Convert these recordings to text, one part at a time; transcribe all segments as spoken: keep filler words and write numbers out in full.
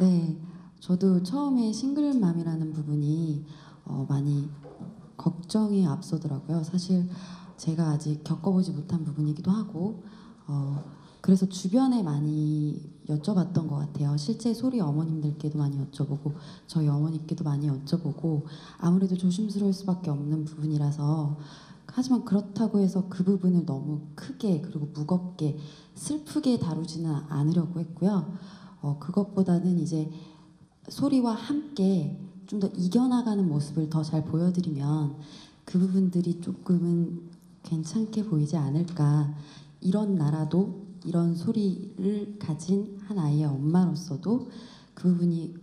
네, 저도 처음에 싱글맘이라는 부분이 어, 많이 걱정이 앞서더라고요. 사실 제가 아직 겪어보지 못한 부분이기도 하고 어, 그래서 주변에 많이 여쭤봤던 것 같아요. 실제 소리 어머님들께도 많이 여쭤보고 저희 어머니께도 많이 여쭤보고 아무래도 조심스러울 수밖에 없는 부분이라서, 하지만 그렇다고 해서 그 부분을 너무 크게 그리고 무겁게 슬프게 다루지는 않으려고 했고요. 어, 그것보다는 이제 소리와 함께 좀 더 이겨나가는 모습을 더 잘 보여드리면 그 부분들이 조금은 괜찮게 보이지 않을까. 이런 나라도 이런 소리를 가진 한 아이의 엄마로서도 그 부분이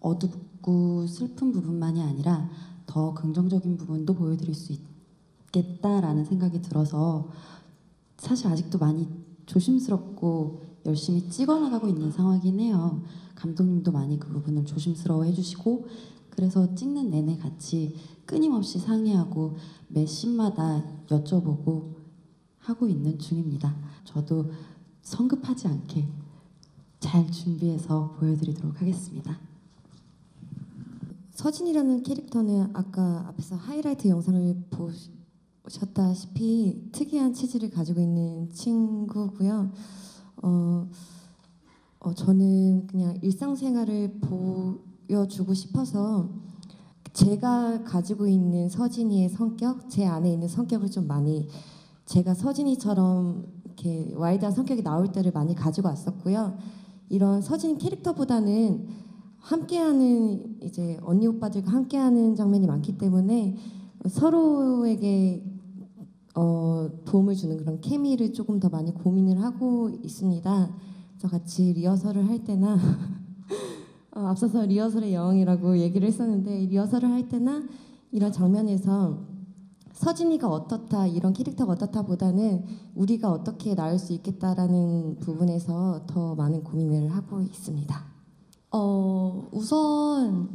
어둡고 슬픈 부분만이 아니라 더 긍정적인 부분도 보여드릴 수 있겠다라는 생각이 들어서, 사실 아직도 많이 조심스럽고 열심히 찍어나가고 있는 상황이긴 해요. 감독님도 많이 그 부분을 조심스러워해 주시고, 그래서 찍는 내내 같이 끊임없이 상의하고 매 씬마다 여쭤보고 하고 있는 중입니다. 저도 성급하지 않게 잘 준비해서 보여드리도록 하겠습니다. 서진이라는 캐릭터는 아까 앞에서 하이라이트 영상을 보셨다시피 특이한 체질을 가지고 있는 친구고요. 어, 어, 저는 그냥 일상생활을 보여주고 싶어서 제가 가지고 있는 서진이의 성격, 제 안에 있는 성격을 좀 많이, 제가 서진이처럼 이렇게 와이드한 성격이 나올 때를 많이 가지고 왔었고요. 이런 서진 캐릭터보다는 함께하는 이제 언니 오빠들과 함께하는 장면이 많기 때문에 서로에게 어, 도움을 주는 그런 케미를 조금 더 많이 고민을 하고 있습니다. 그래서 같이 리허설을 할 때나 어, 앞서서 리허설의 여왕이라고 얘기를 했었는데, 리허설을 할 때나 이런 장면에서 서진이가 어떻다, 이런 캐릭터가 어떻다 보다는 우리가 어떻게 나을 수 있겠다라는 부분에서 더 많은 고민을 하고 있습니다. 어, 우선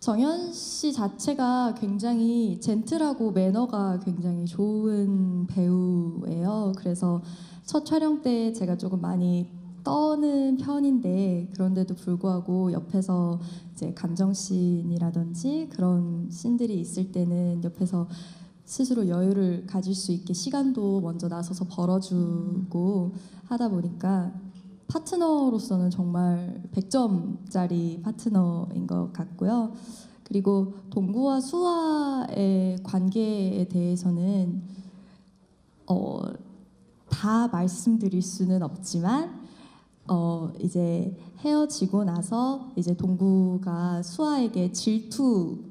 정현 씨 자체가 굉장히 젠틀하고 매너가 굉장히 좋은 배우예요. 그래서 첫 촬영 때 제가 조금 많이 떠는 편인데, 그런데도 불구하고 옆에서 이제 감정씬이라든지 그런 씬들이 있을 때는 옆에서 스스로 여유를 가질 수 있게 시간도 먼저 나서서 벌어주고 하다 보니까 파트너로서는 정말 백 점짜리 파트너인 것 같고요. 그리고 동구와 수아의 관계에 대해서는 어, 다 말씀드릴 수는 없지만 어 이제 헤어지고 나서 이제 동구가 수아에게 질투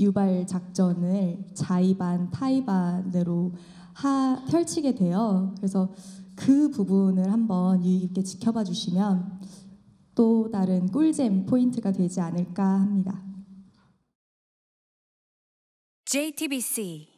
유발 작전을 자의반 타의반으로 하, 펼치게 돼요. 그래서 그 부분을 한번 유의깊게 지켜봐 주시면 또 다른 꿀잼 포인트가 되지 않을까 합니다. 제이티비씨